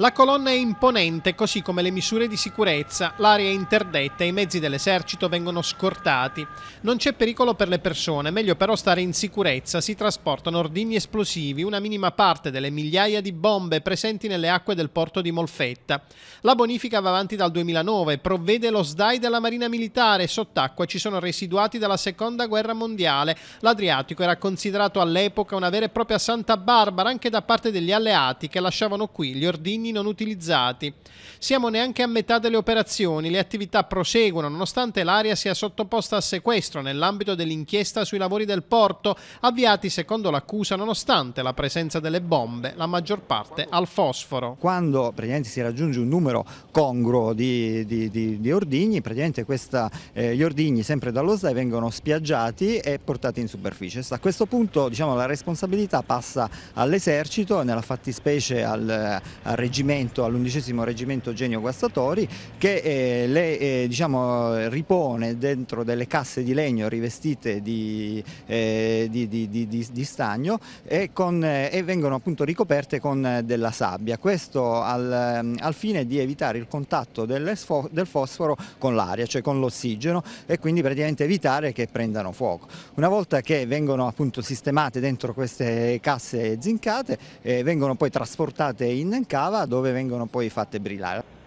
La colonna è imponente, così come le misure di sicurezza, l'area è interdetta e i mezzi dell'esercito vengono scortati. Non c'è pericolo per le persone, meglio però stare in sicurezza. Si trasportano ordigni esplosivi, una minima parte delle migliaia di bombe presenti nelle acque del porto di Molfetta. La bonifica va avanti dal 2009, provvede lo SDAI della Marina Militare, sott'acqua ci sono residuati dalla Seconda Guerra Mondiale. L'Adriatico era considerato all'epoca una vera e propria Santa Barbara anche da parte degli alleati, che lasciavano qui gli ordigni non utilizzati. Siamo neanche a metà delle operazioni, le attività proseguono nonostante l'area sia sottoposta a sequestro nell'ambito dell'inchiesta sui lavori del porto, avviati secondo l'accusa nonostante la presenza delle bombe, la maggior parte al fosforo. Quando praticamente si raggiunge un numero congruo di ordigni, praticamente gli ordigni sempre dallo SAI vengono spiaggiati e portati in superficie. A questo punto, diciamo, la responsabilità passa all'esercito, nella fattispecie al reggimento, all'11° reggimento Genio Guastatori, che ripone dentro delle casse di legno rivestite di stagno e vengono appunto ricoperte con della sabbia. Questo al fine di evitare il contatto del fosforo con l'aria, cioè con l'ossigeno, e quindi praticamente evitare che prendano fuoco. Una volta che vengono appunto sistemate dentro queste casse zincate, vengono poi trasportate in cava dove vengono poi fatte brillare.